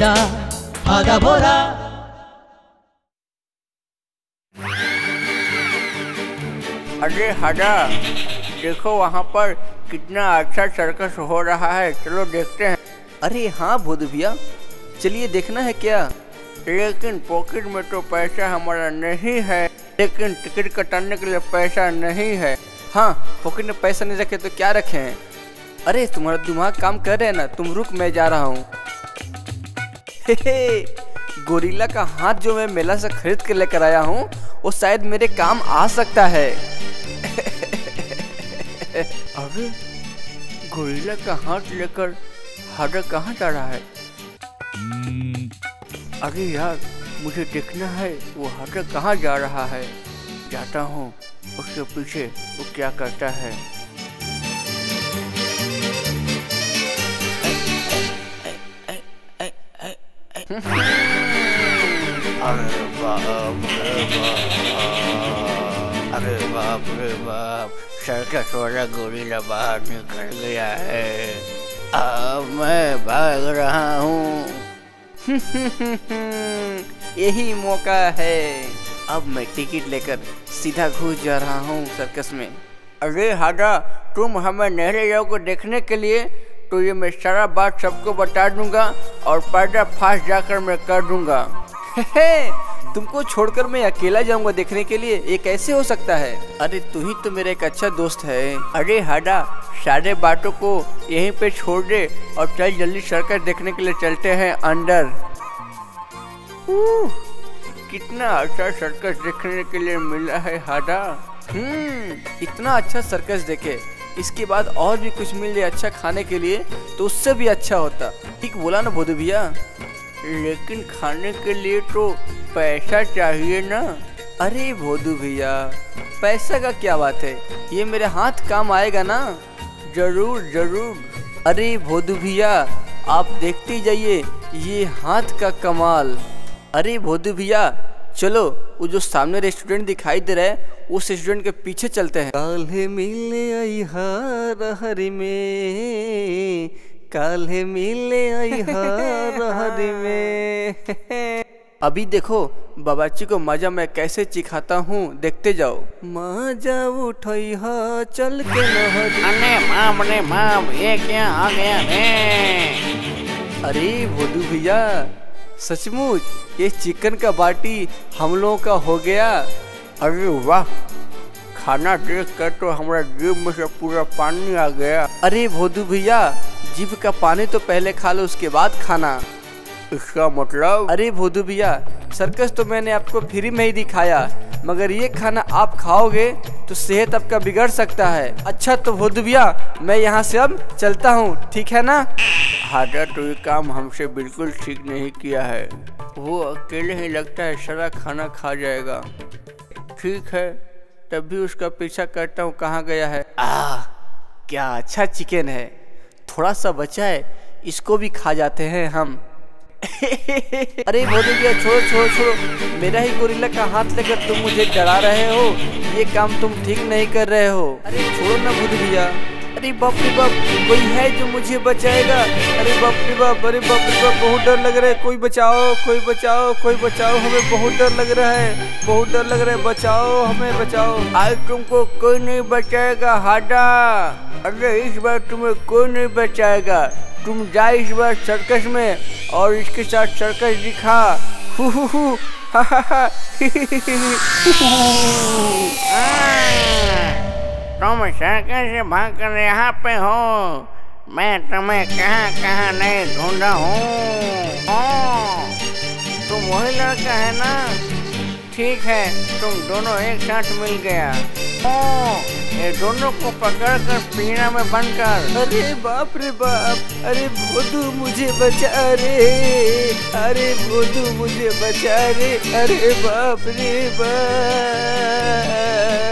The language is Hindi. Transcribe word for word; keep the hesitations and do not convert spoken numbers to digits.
सकता हादा भोदा। अरे हादा देखो वहाँ पर कितना अच्छा सर्कस हो रहा है, चलो देखते हैं। अरे हाँ भोदू भैया चलिए देखना है क्या? लेकिन पॉकेट में तो पैसा हमारा नहीं है, लेकिन टिकट कटाने के लिए पैसा नहीं है। हाँ पॉकेट में पैसा नहीं रखे तो क्या रखे हैं? अरे तुम्हारा दिमाग काम कर रहे है ना, तुम रुक मैं जा रहा हूँ। गोरिल्ला का हाथ जो मैं मेला से खरीद के लेकर आया हूँ वो शायद मेरे काम आ सकता है। अबे गोरिल्ला का हाथ लेकर हादा कहाँ जा रहा है? अरे यार मुझे देखना है वो हादा कहाँ जा रहा है, जाता हूँ उसके पीछे वो क्या करता है। अरे बाप रे बाप, अरे बाप रे बाप, सर्कस वाला गोरिल्ला बाहर निकल गया है, अब मैं भाग रहा हूँ। यही मौका है, अब मैं टिकट लेकर सीधा घुस जा रहा हूँ सर्कस में। अरे हादा तुम हमें नहरे जाओ को देखने के लिए, तो ये मैं सारा बात सबको बता दूंगा और पर्दा फास्ट जाकर मैं कर दूंगा। तुमको छोड़कर मैं अकेला जाऊंगा देखने के लिए, ये कैसे हो सकता है? अरे तू ही तो मेरा एक अच्छा दोस्त है। अरे हादा सारे बातों को यहीं पे छोड़ दे और चल जल्दी सर्कस देखने के लिए चलते हैं अंदर। कितना अच्छा सर्कस देखने के लिए मिला है हादा। हम्म इतना अच्छा सर्कस देखे इसके बाद और भी कुछ मिल जाए अच्छा खाने के लिए तो उससे भी अच्छा होता, ठीक बोला ना भोदू भैया? लेकिन खाने के लिए तो पैसा चाहिए ना। अरे भोदू भैया पैसा का क्या बात है, ये मेरे हाथ काम आएगा ना। जरूर जरूर। अरे भोदू भैया आप देखते जाइए ये हाथ का कमाल। अरे भोदू भैया चलो वो जो सामने रेस्टोरेंट दिखाई दे रहा है उस रेस्टोरेंट के पीछे चलते हैं। काल्हे मिले आई हार हरि में, काल्हे मिले आई हार हरि में। अभी देखो बाबाजी को मजा मैं कैसे चिखाता हूँ, देखते जाओ। मजा उठाई हा चल के नहर। अरे माम अरे माम ये क्या आ गया रे? अरे भोदू भैया सचमुच ये चिकन का बाटी हम लोगों का हो गया। अरे वाह खाना देख कर तो हमारा जीभ में से पूरा पानी आ गया। अरे भोदू भैया जीभ का पानी तो पहले खा लो उसके बाद खाना। इसका मतलब? अरे भोदू भैया सर्कस तो मैंने आपको फ्री में ही दिखाया, मगर ये खाना आप खाओगे तो सेहत आपका बिगड़ सकता है। अच्छा तो भोदू भैया मैं यहाँ से अब चलता हूँ, ठीक है ना? हादा तो ये काम हमसे बिल्कुल ठीक नहीं किया है, वो अकेले ही लगता है सारा खाना खा जाएगा। ठीक है तब भी उसका पीछा करता हूँ, कहाँ गया है? आह क्या अच्छा चिकन है, थोड़ा सा बचा है इसको भी खा जाते हैं हम। अरे भोदू भैया छोड़ो छोड़ो छोड़ो, मेरा ही गोरिल्ला का हाथ लेकर तुम मुझे डरा रहे हो, ये काम तुम ठीक नहीं कर रहे हो। अरे छोड़ो ना भोदू भैया। अरे बाप रे बाप कोई है जो मुझे बचाएगा? अरे बाप रे बाप, अरे बाप रे बाप बहुत डर लग रहा है, कोई बचाओ कोई बचाओ कोई बचाओ, हमें बहुत डर लग रहा है, बहुत डर लग रहा है, बचाओ हमें बचाओ। आज तुमको कोई नहीं बचाएगा हादा, अरे इस बार तुम्हें कोई नहीं बचाएगा, तुम जाओ इस बार सर्कस में और इसके साथ सर्कस दिखा। हु हु हु हा हा हा। तुम सर्कस से भागकर यहाँ पे हो, मैं तुम्हें कहाँ कहाँ नहीं ढूंढा हूँ। तुम वही लड़का है ना? ठीक है तुम दोनों एक साथ मिल गया। ओ, ये दोनों को पकड़ कर पीना में बंद कर। अरे बाप रे बाप, अरे भोदू मुझे बचा रे, अरे भोदू मुझे बचा रे, अरे बाप रे बाप।